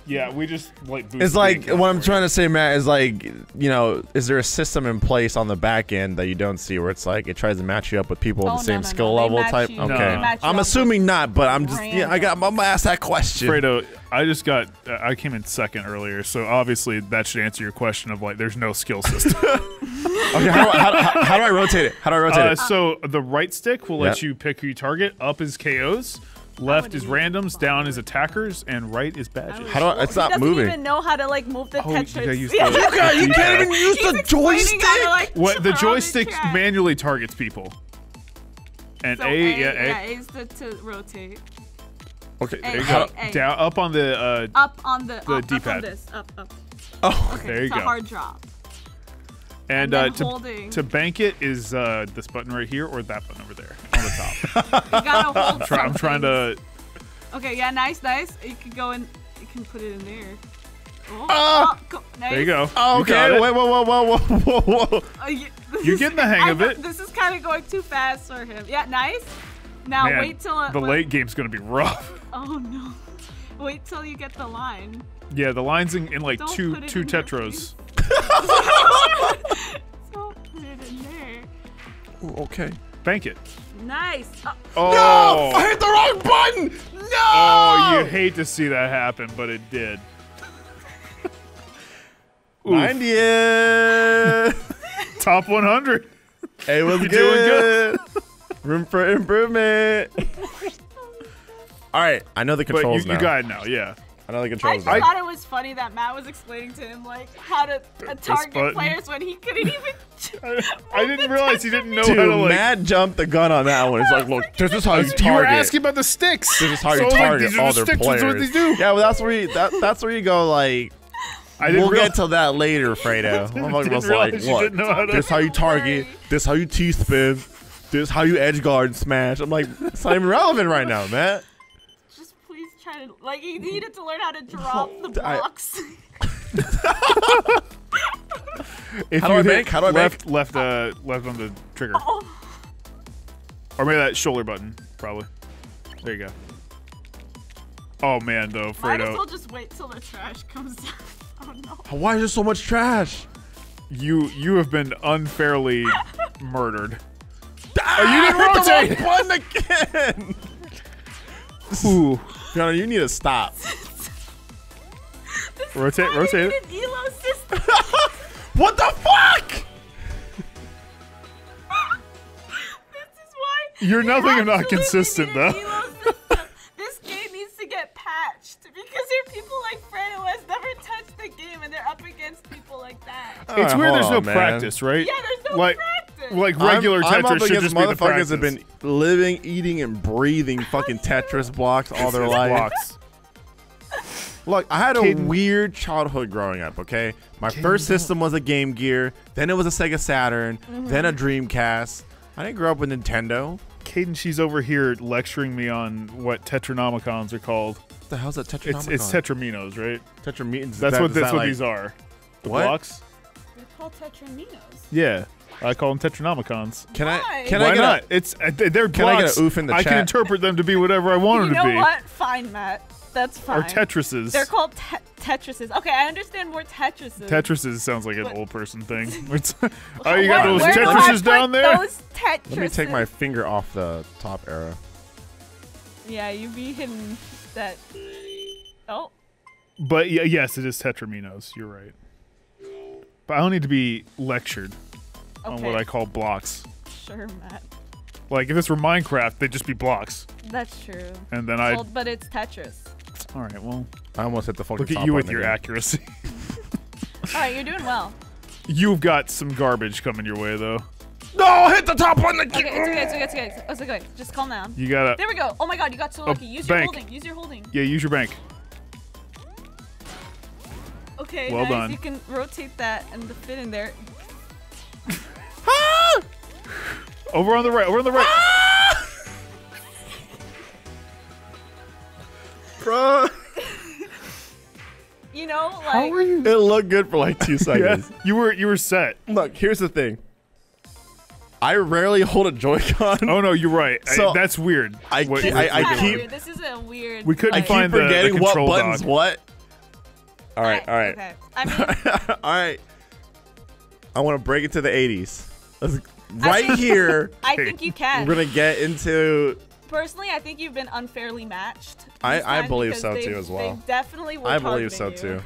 Yeah, we just like. It's like what I'm trying to say, Matt, is like, you know, is there a system in place on the back end that you don't see where it's like it tries to match you up with people with the same skill level type? Okay, I'm assuming not, but I'm just I'm gonna ask that question. Fredo, I just got I came in second earlier, so obviously that should answer your question of like there's no skill system. Okay, how do I rotate it? How do I rotate it? So the right stick will let you pick who you target. Up is KOs. Left is randoms, down is attackers, and right is badges. How do I? It's not moving. He doesn't even know how to like move the Tetris. You can't even use the joystick. What the joystick manually targets people. And A is to rotate. Okay, there you go. Down, up on the D-pad. Oh, there you go. It's a hard drop. And to bank it is this button right here or that button over there on the top. You gotta hold I'm trying to. Okay, yeah, nice, nice. You can go in. You can put it in there. Oh, cool. Nice. There you go. Oh, okay. Wait, whoa. You're getting the hang of it. This is kind of going too fast for him. Yeah, nice. Now man, wait till the late game's gonna be rough. Oh no. Wait till you get the line. Yeah, the line's in like two tetros. So put it in there. Ooh, okay. Bank it. Nice. Oh. No! I hit the wrong button! No! Oh, you hate to see that happen, but it did. 90th. Top 100. Hey, we'll be doing good. Room for improvement. All right, I know the controls now. You got it now, yeah. I know the controls. I thought it was funny that Matt was explaining to him like how to target players when he couldn't even. I didn't realize he didn't know how to. Like... Matt jumped the gun on that one. He's like, look, this is how you target. You were asking about the sticks. This is how you target all their players. That's what they do. Yeah, well, that's where you go. Like, we'll get to that later, Fredo. I'm like, look, this is how you target. This is how you T-spin. This is how you edgeguard and smash. I'm like, it's not even relevant right now, Matt. Like, you needed to learn how to drop the blocks. How do I bank? How do I bank? Left on the trigger. Or maybe that shoulder button, probably. There you go. Oh, man, though, Fredo. Might as well just wait till the trash comes down. Oh, no. Why is there so much trash? You have been unfairly murdered. Ah, oh, you didn't rotate! The wrong button again! Ooh. Fiona, you need to stop. rotate it. ELO system. What the fuck? This is why. You're nothing if not consistent, though. This game needs to get patched because there are people like Fred who has never touched the game and they're up against people like that. It's weird. There's no practice, right? Yeah, there's no practice. Like regular Tetris should just be the practice. Motherfuckers have been living, eating, and breathing fucking Tetris blocks all their life. Look, I had a weird childhood growing up, okay? My first system was a Game Gear, then it was a Sega Saturn, then a Dreamcast. I didn't grow up with Nintendo. Caden, she's over here lecturing me on what tetronomicons are called. What the hell's that tetronomicon? It's tetrominos, right? Tetrominos. That's what these are. The blocks? They're called tetrominos. Yeah. I call them tetronomicons. Can I? Can Why I get not? A, it's they're can blocks. I get an oof in the chat? I can interpret them to be whatever I want them to be. You know what? Fine, Matt. That's fine. Or Tetrises. They're called Tetrises. Okay, I understand more Tetrises. Tetrises sounds like an old person thing. Oh, you got those Tetrises down there? Those Tetrises. Let me take my finger off the top arrow. Yeah, you be hitting that. Oh. But yeah, yes, it is tetrominos. You're right. But I don't need to be lectured. Okay. On what I call blocks. Sure, Matt. Like, if this were Minecraft, they'd just be blocks. That's true. And then But it's Tetris. All right, well. I almost hit the fucking top. Look at you with your accuracy. All right, you're doing well. You've got some garbage coming your way, though. No, hit the top one! Okay, it's okay. Just calm down. You gotta... There we go. Oh, my God, you got so lucky. Use your holding. Use your holding. Yeah, use your bank. Okay, well nice. Done. You can rotate that and fit in there. Ah! Over on the right, over on the right. Ah! Bro. You know, like how were you? It looked good for like 2 seconds. Yeah. You were set. Look, here's the thing. I rarely hold a Joy-Con. Oh no, you're right. So that's weird. I keep. This is a weird. We couldn't find the what buttons. Dog. What? All right, all right. Okay. I mean, all right. I want to break it to the 80s. Right here. I think you can. We're gonna get into. Personally, I think you've been unfairly matched. I believe so too, as well. They definitely were. I believe so too.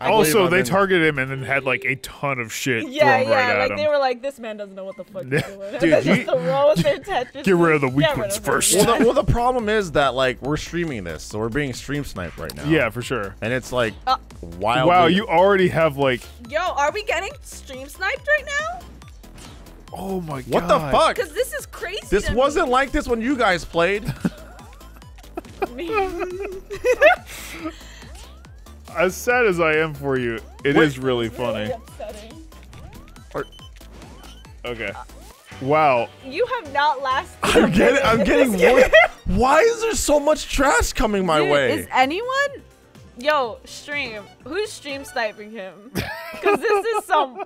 Also, they targeted him and then had like a ton of shit. Yeah, right at him. They were like, "This man doesn't know what the fuck he's doing." Dude, get rid of the weak ones first. Well, the problem is that like we're streaming this, so we're being stream sniped right now. Yeah, for sure. And it's like, wild. Wow, you already have like. Yo, are we getting stream sniped right now? Oh my god. What the fuck? Because this is crazy. This wasn't like this when you guys played. As sad as I am for you, it is really funny. Really okay. Wow. You have not lasted. I'm getting why is there so much trash coming my way? Is anyone? Yo, stream. Who's stream sniping him? Because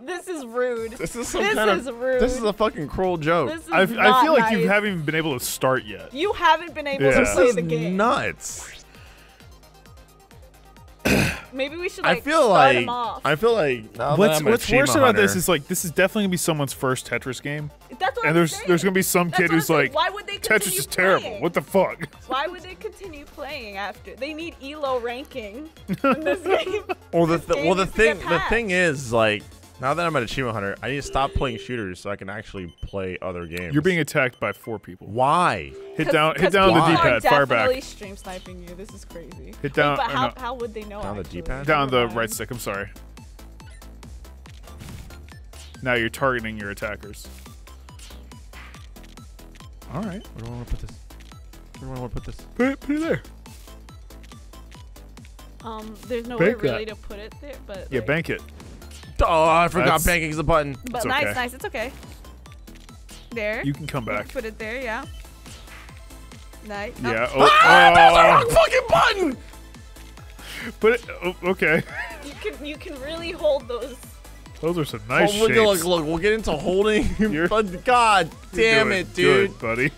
this is rude. This is rude. This is a fucking cruel joke. I feel like you haven't even been able to start yet. You haven't been able to play the game. Nuts. Maybe we should. Like, I feel like. What's worse about this is like this is definitely gonna be someone's first Tetris game. That's what there's gonna be some kid who's like, why would they Tetris is terrible. What the fuck? Why would they continue playing after? They need ELO ranking in this game. Well, the thing is like now that I'm at Achievement Hunter, I need to stop playing shooters so I can actually play other games. You're being attacked by 4 people. Why? Hit down the D-pad. Fire back. Definitely stream sniping you. This is crazy. Hit down. Wait, but how would they know? Down the D-pad. Down the right stick. I'm sorry. Now you're targeting your attackers. All right. Where do I want to put this? Where do I want to put this? Put it there. There's no way really to put it there, but yeah, like, bank it. Oh, I forgot banking's the button. But nice. It's okay. There. You can come back. Put it there, yeah. Nice. Yeah. Oh. Ah, that's the wrong fucking button. Put it. Oh, okay. You can really hold those. Those are some nice shapes. Look, we'll get into holding. God damn it, dude. Good, buddy.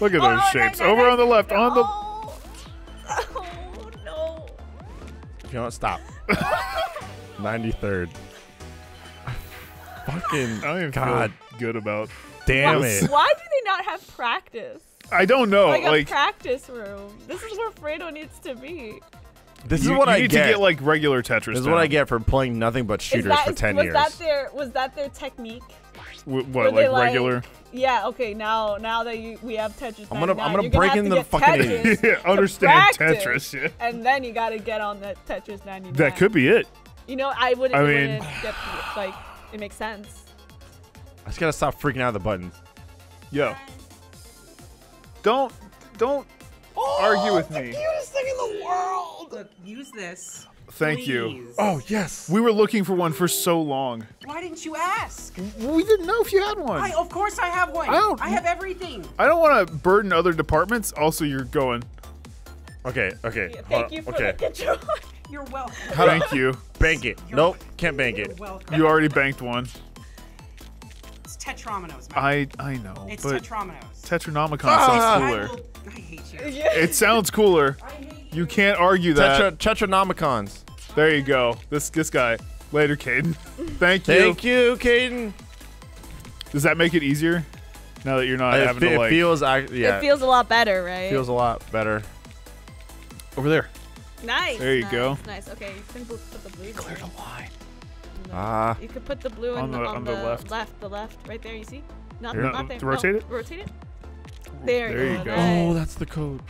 Look at those shapes. Over on the left. On the. Oh no. You know what? Stop. 93rd. Fucking God, good about. Damn it. Why do they not have practice? I don't know. Like a practice room. This is where Fredo needs to be. This is what I need to get like regular Tetris. This is what I get for playing nothing but shooters for 10 years. Was that their technique? What like regular? Yeah. Okay. Now that we have Tetris, I'm gonna break in the fucking Tetris. Understand Tetris. And then you gotta get on that Tetris 99. That could be it. You know, I mean, get, like, it makes sense. I just gotta stop freaking out of the buttons. Yo. Don't argue with me. The cutest thing in the world. Look, use this. Thank you. Oh, yes. We were looking for one for so long. Why didn't you ask? We didn't know if you had one. Of course I have one. I have everything. I don't want to burden other departments. Also, you're going. Okay. Yeah, thank you for the control. You're welcome. Thank you. Bank it. Nope, can't bank it. You already banked one. It's tetrominoes, man. I know. It's tetrominoes. Tetronomicon sounds cooler. I hate you. It sounds cooler. I hate you. You can't argue that. Tetronomicons. There you go. This guy. Later, Caden. Thank you. Thank you, Caden. Does that make it easier? Now that you're not having to like. It feels a lot better, right? Feels a lot better. Over there. Nice. There you go. Nice. Okay, you can put the blue. Clear the line. Ah. You could put the blue on the left, right there. You see? Not there. Rotate it. Rotate it. There you go. Nice. Oh, that's the code.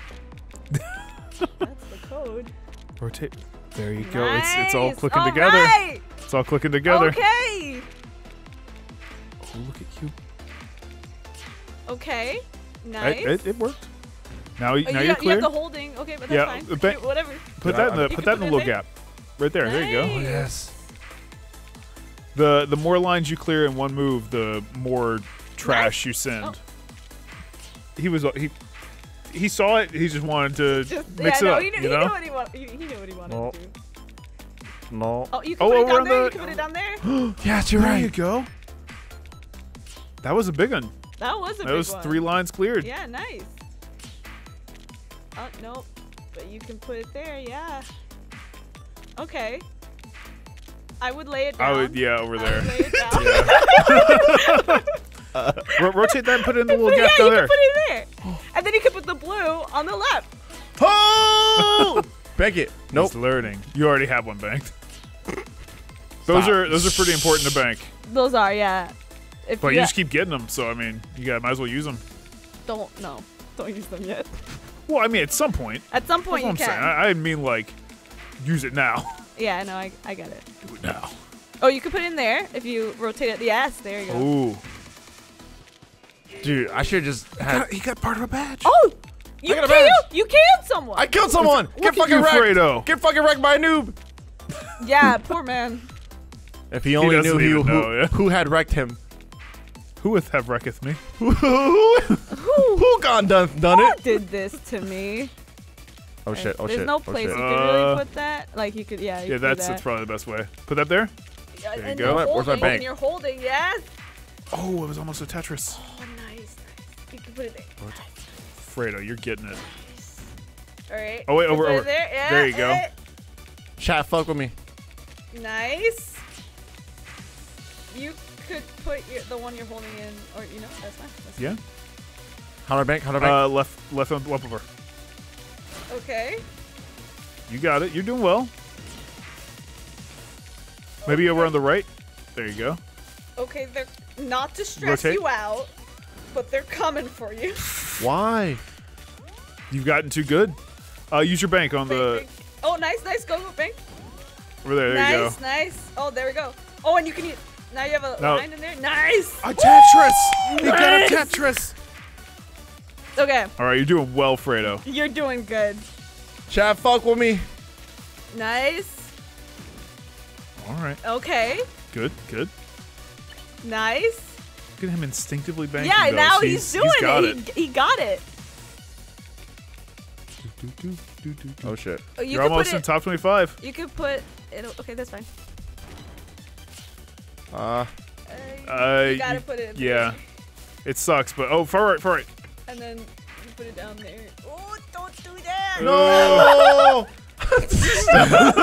That's the code. Rotate. There you go. Nice. It's all clicking together. Right. It's all clicking together. Okay. Oh, look at you. Okay. Nice. It worked. Now you're clear. You have the holding. Okay, but that's fine. Whatever. Put that in the little gap. Right there. Nice. There you go. Oh, yes. The more lines you clear in one move, the more trash you send. He was he he saw it. He just wanted to mix it up. He knew what he wanted to do. No. Oh, you can put it down there. You can put it down there. Yes, you're right. There you go. That was a big one. That was a big one. That was 3 lines cleared. Yeah, nice. Oh, nope. But you can put it there, yeah. Okay. I would lay it down. I would lay it down. Rotate that and put it in the little gap down there. Yeah, you can put it in there. And then you can put the blue on the left. Oh! Bank it. Nope. He's learning. You already have one banked. Those are pretty important to bank. Those are, yeah. But you just keep getting them, so I mean, you might as well use them. Don't use them yet. Well, I mean, at some point. At some point, you can. I mean, like, use it now. Yeah, no, I get it. Do it now. Oh, you can put it in there if you rotate it. Yes, there you go. Ooh. Dude, I should have just had. He got part of a badge. Oh! You killed someone! I killed someone! Get fucking wrecked! Fredo. Get fucking wrecked by a noob! Yeah, poor man. If he only knew who had wrecked him. Whoeth have wrecketh me? Who gone done it? Who did this to me? Oh shit! Oh shit! There's no place you could really put that. Like you could, yeah. Yeah, that's probably the best way. Put that there. Yeah, there you go. Where's my bank? And you're holding, yes. Oh, it was almost a Tetris. Oh, nice. You can put it there. Fredo, you're getting it. All right. Oh wait, over. There. Yeah, there you go. Chat, fuck with me. Nice. You could put the one you're holding in, or you know, that's fine. That's fine. Hunter bank. Left over. Okay. You got it. You're doing well. Maybe over on the right. There you go. Okay, they're not to stress you out, but they're coming for you. Why? You've gotten too good. Use your bank on the. Oh, nice, nice. Go, bank. Over there. There you go. Nice, nice. Oh, there we go. Oh, and you can. Now you have a line in there. Nice. A Tetris. Woo! You got a Tetris. Okay. All right, you're doing well, Fredo. You're doing good. Chat, fuck with me. Nice. All right. Okay. Good, good. Nice. Look at him instinctively banking. Yeah, now he's doing it. He got it. Oh shit. Oh, you're almost in top 25. You could put it. Okay, that's fine. You gotta put it in there. It sucks, but far right. And then you put it down there. Oh, don't do that! No! Don't do that,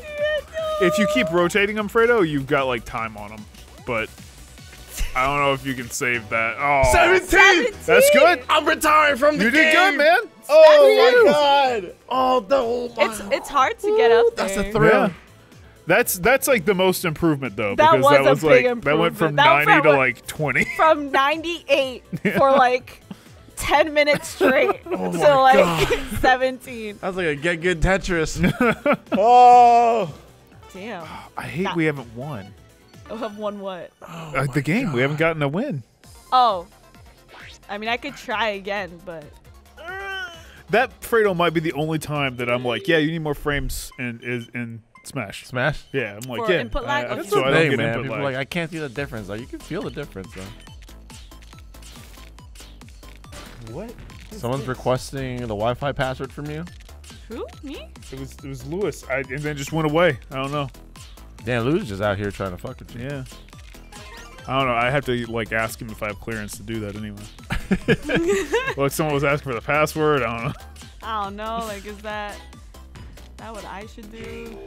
no! If you keep rotating them, Fredo, you've got like time on them. But I don't know if you can save that. Oh, 17! That's good! I'm retiring from the game! You did good, man! Oh my god! Oh, the whole it's hard to get up there. That's a thrill. Yeah. That's like the most improvement though, because that was like that went from 90 to like 20. From 98 for like 10 minutes straight to like 17. That's like a get good Tetris. Oh damn! I hate we haven't won. We have won what? Oh, the game. God. We haven't gotten a win. Oh, I mean I could try again, but. That Fredo might be the only time that I'm like, yeah, you need more frames in Smash. Yeah, I'm like, yeah. Input lag? That's the thing, man. People are like, I can't feel the difference. Like, you can feel the difference, though. What? Someone's requesting the Wi-Fi password from you. Who? Me? It was Lewis. And then just went away. I don't know. Damn, Lewis is out here trying to fuck with you. Yeah. I don't know. I have to like ask him if I have clearance to do that anyway. Like someone was asking for the password. I don't know. I don't know. Like, is that what I should do?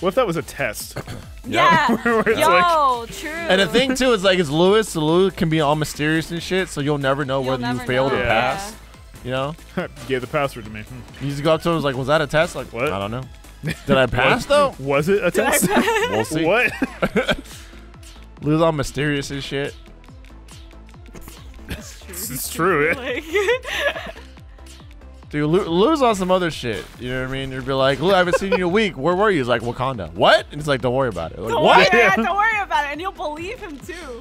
What if that was a test? Yeah. Yo, true. And the thing too is like it's Lewis, so Lewis can be all mysterious and shit, so you'll never know whether you failed or passed. You know? Gave the password to me. You just go up to him and was like, was that a test? Like, what? I don't know. Did I pass though? Was it a test? We'll see. What? Lewis all mysterious and shit. It's true. Dude, Lou's on some other shit. You know what I mean? You'd be like, Lou, I haven't seen you in a week. Where were you? He's like, Wakanda. What? And it's like, don't worry about it. Like, don't what? Yeah, don't worry about it. And you'll believe him, too.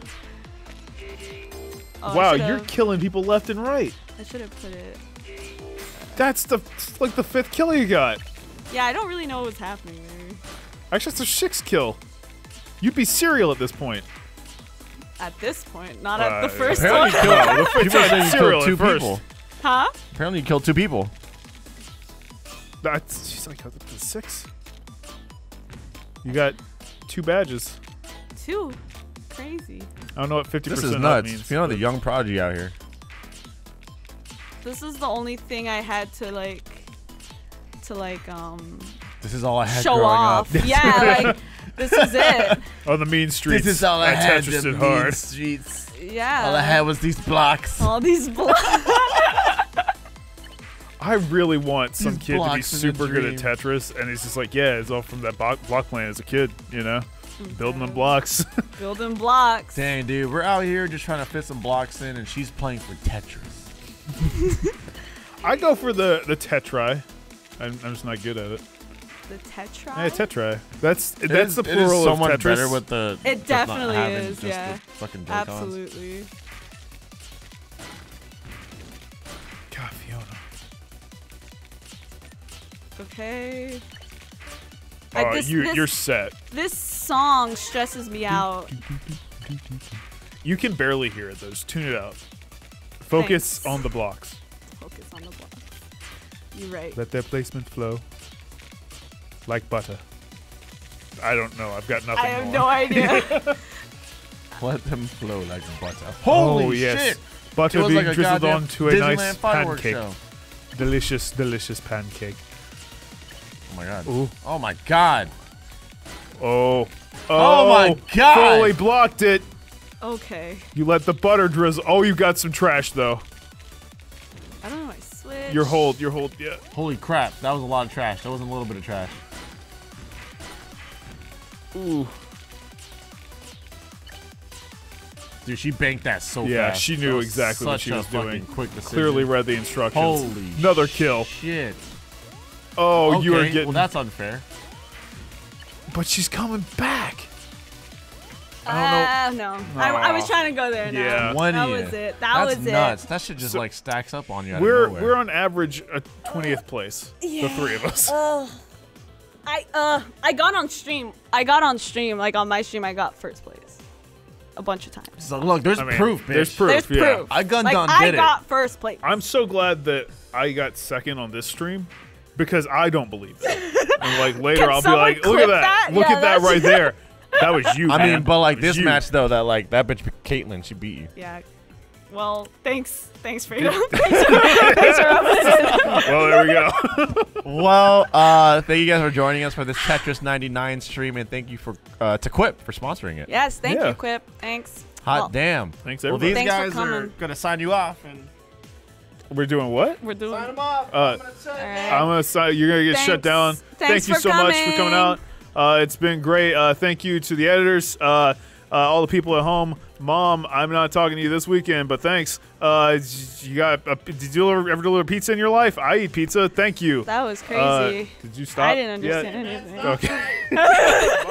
Oh, wow, you're killing people left and right. I should have put it. That's the fifth kill you got. Yeah, I don't really know what was happening there. Actually, it's a 6th kill. You'd be serial at this point. At this point? Not at the first one. Apparently, you killed 2 people. Huh? Apparently you killed two people. She's like up to 6. You got 2 badges. 2? Crazy. I don't know what 50% this is nuts. Means, you know, the young prodigy out here. This is the only thing I had to like. This is all I had growing up. Yeah, like this is it. On the mean streets. This is all I had. The mean streets. Yeah. All I had was these blocks. All these blocks. I really want some kid to be super good at Tetris, and he's just like, yeah, it's all from that block plan as a kid, you know. Building them blocks. Building blocks. Dang, dude, we're out here just trying to fit some blocks in, and she's playing for Tetris. I go for the Tetri. I'm just not good at it. The Tetri? Yeah, Tetri. That's the plural of Tetris. It is so much better with the... It definitely is, yeah. Fucking absolutely. God, Fiona. Okay... Like this, you're set. This song stresses me out. You can barely hear it, though. Just tune it out. Focus on the blocks. Focus on the blocks. You're right. Let their placement flow like butter. I don't know. I've got nothing. I have no idea. Let them flow like butter. Holy shit! Butter being like drizzled onto a nice pancake. Show. Delicious, delicious pancake. Oh my god. Ooh. Oh my god. Oh. Oh my god. Fully blocked it. Okay. You let the butter drizzle. Oh, you got some trash though. I don't know. I switched. Your hold. Yeah. Holy crap. That was a lot of trash. That wasn't a little bit of trash. Ooh. Dude, she banked that so fast. Yeah, she knew exactly what she was doing. Quick decision. Clearly read the instructions. Holy shit. Another kill. Shit. Oh, okay. You are getting... Well, that's unfair. But she's coming back. I don't know. No. I was trying to go there now. Yeah. That was it. That was it. Nuts. That shit just, like, stacks up on you out of nowhere. We're on average at 20th place, yeah. The three of us. I got on stream. Like, on my stream, I got first place. A bunch of times. So look, there's proof, bitch. There's proof. I gunned on it. I got first place. I'm so glad that I got second on this stream. Because I don't believe that. And like later I'll be like, look at that. Look at that right there. That was you. I mean, but like this match though, that bitch Caitlyn, she beat you. Yeah. Well, thanks for your Well, there we go. Well, thank you guys for joining us for this Tetris 99 stream, and thank you for to Quip for sponsoring it. Yes, thank you, Quip. Thanks. Hot damn. Thanks everybody. Well, these guys are gonna sign you off and we're doing what? We're doing. Sign them off. I'm gonna sign. You're gonna get shut down. Thank you so much for coming out. It's been great. Thank you to the editors, all the people at home. Mom, I'm not talking to you this weekend, but thanks. You got? Did you ever deliver pizza in your life? I eat pizza. Thank you. That was crazy. Did you stop? I didn't understand anything. Okay.